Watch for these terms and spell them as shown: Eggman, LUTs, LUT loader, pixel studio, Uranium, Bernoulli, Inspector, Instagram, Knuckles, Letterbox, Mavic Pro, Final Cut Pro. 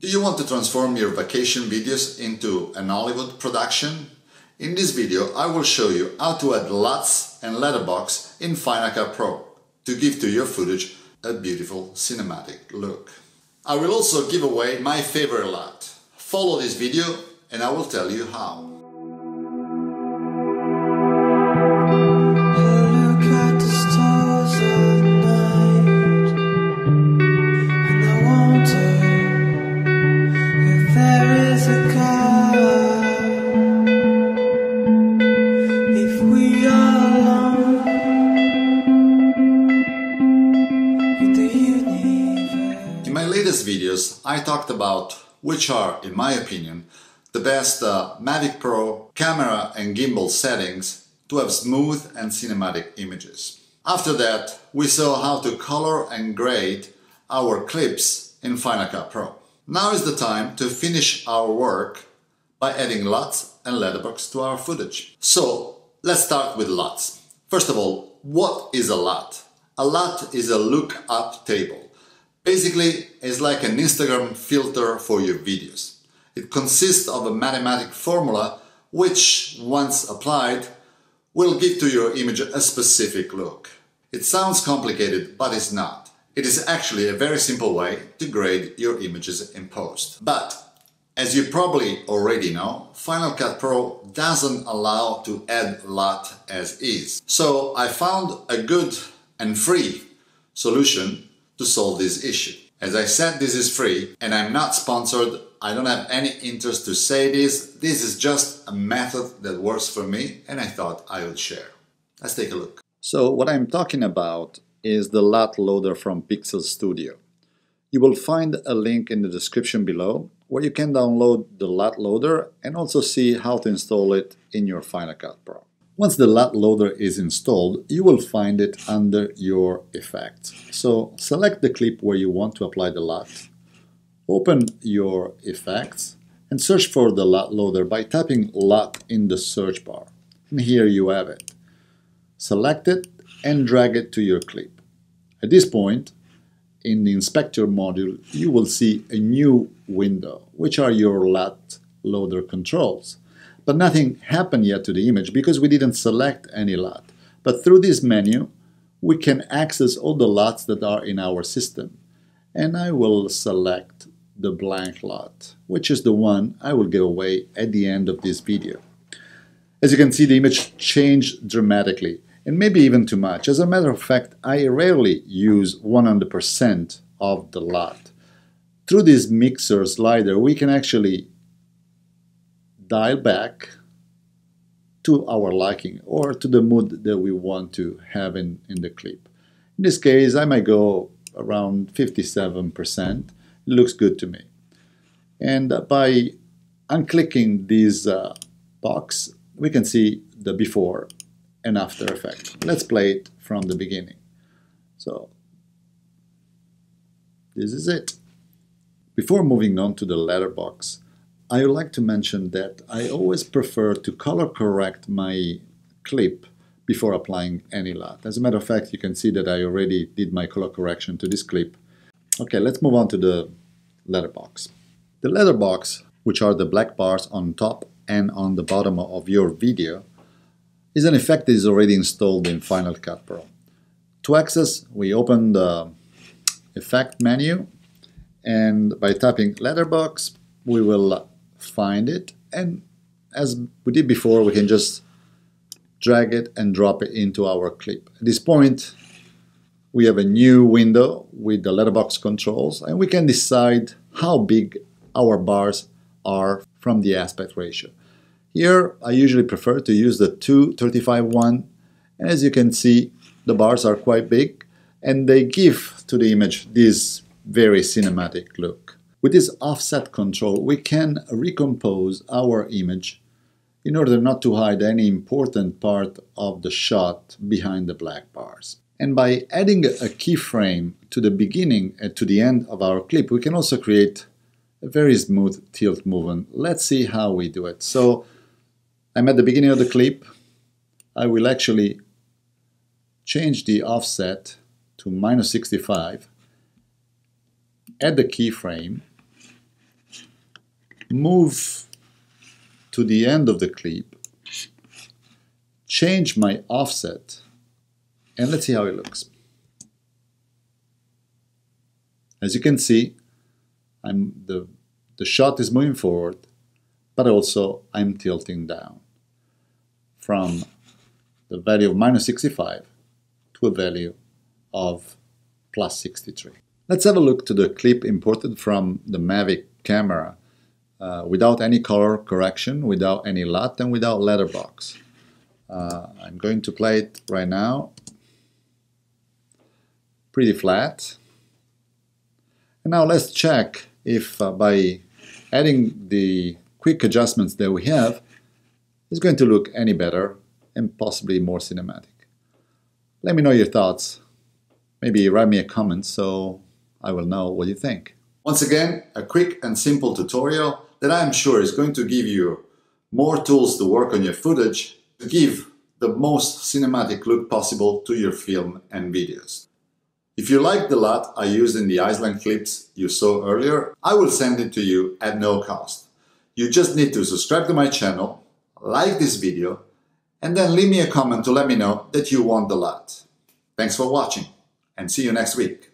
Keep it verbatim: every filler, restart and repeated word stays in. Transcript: Do you want to transform your vacation videos into an Hollywood production? In this video I will show you how to add L U Ts and letterbox in Final Cut Pro to give to your footage a beautiful cinematic look. I will also give away my favorite L U T. Follow this video and I will tell you how. Videos, I talked about which are, in my opinion, the best uh, Mavic Pro camera and gimbal settings to have smooth and cinematic images. After that, we saw how to color and grade our clips in Final Cut Pro. Now is the time to finish our work by adding L U Ts and letterbox to our footage. So, let's start with L U Ts. First of all, what is a L U T? A L U T is a lookup table. Basically, it's like an Instagram filter for your videos. It consists of a mathematical formula which, once applied, will give to your image a specific look. It sounds complicated, but it's not. It is actually a very simple way to grade your images in post. But, as you probably already know, Final Cut Pro doesn't allow to add L U T as is. So, I found a good and free solution to solve this issue. As I said, this is free and I'm not sponsored. I don't have any interest to say this. This is just a method that works for me and I thought I would share. Let's take a look. So what I'm talking about is the L U T loader from Pixel Studio. You will find a link in the description below where you can download the L U T loader and also see how to install it in your Final Cut Pro. Once the L U T loader is installed, you will find it under your effects. So select the clip where you want to apply the L U T, open your effects and search for the L U T loader by tapping L U T in the search bar. And here you have it. Select it and drag it to your clip. At this point, in the Inspector module, you will see a new window, which are your L U T loader controls. But nothing happened yet to the image because we didn't select any L U T. But through this menu, we can access all the L U Ts that are in our system. And I will select the blank L U T, which is the one I will give away at the end of this video. As you can see, the image changed dramatically, and maybe even too much. As a matter of fact, I rarely use one hundred percent of the L U T. Through this mixer slider, we can actually dial back to our liking or to the mood that we want to have in, in the clip. In this case, I might go around fifty-seven percent. It looks good to me. And by unclicking this uh, box, we can see the before and after effect. Let's play it from the beginning. So, this is it. Before moving on to the letterbox, I would like to mention that I always prefer to color correct my clip before applying any L U T. As a matter of fact, you can see that I already did my color correction to this clip. Okay, let's move on to the letterbox. The letterbox, which are the black bars on top and on the bottom of your video, is an effect that is already installed in Final Cut Pro. To access, we open the effect menu and by tapping letterbox, we will find it, and as we did before, we can just drag it and drop it into our clip. At this point, we have a new window with the letterbox controls, and we can decide how big our bars are from the aspect ratio. Here, I usually prefer to use the two thirty-five one, and as you can see, the bars are quite big, and they give to the image this very cinematic look. With this offset control, we can recompose our image in order not to hide any important part of the shot behind the black bars. And by adding a keyframe to the beginning and to the end of our clip, we can also create a very smooth tilt movement. Let's see how we do it. So, I'm at the beginning of the clip. I will actually change the offset to minus sixty-five, add the keyframe, move to the end of the clip, change my offset, and let's see how it looks. As you can see, I'm the, the shot is moving forward, but also I'm tilting down from the value of minus sixty-five to a value of plus sixty-three. Let's have a look to the clip imported from the Mavic camera uh, without any color correction, without any L U T, and without letterbox. Uh, I'm going to play it right now. Pretty flat. And now let's check if uh, by adding the quick adjustments that we have, it's going to look any better and possibly more cinematic. Let me know your thoughts. Maybe write me a comment so I will know what you think. Once again, a quick and simple tutorial that I'm sure is going to give you more tools to work on your footage, to give the most cinematic look possible to your film and videos. If you like the L U T I used in the Iceland clips you saw earlier, I will send it to you at no cost. You just need to subscribe to my channel, like this video, and then leave me a comment to let me know that you want the L U T. Thanks for watching, and see you next week.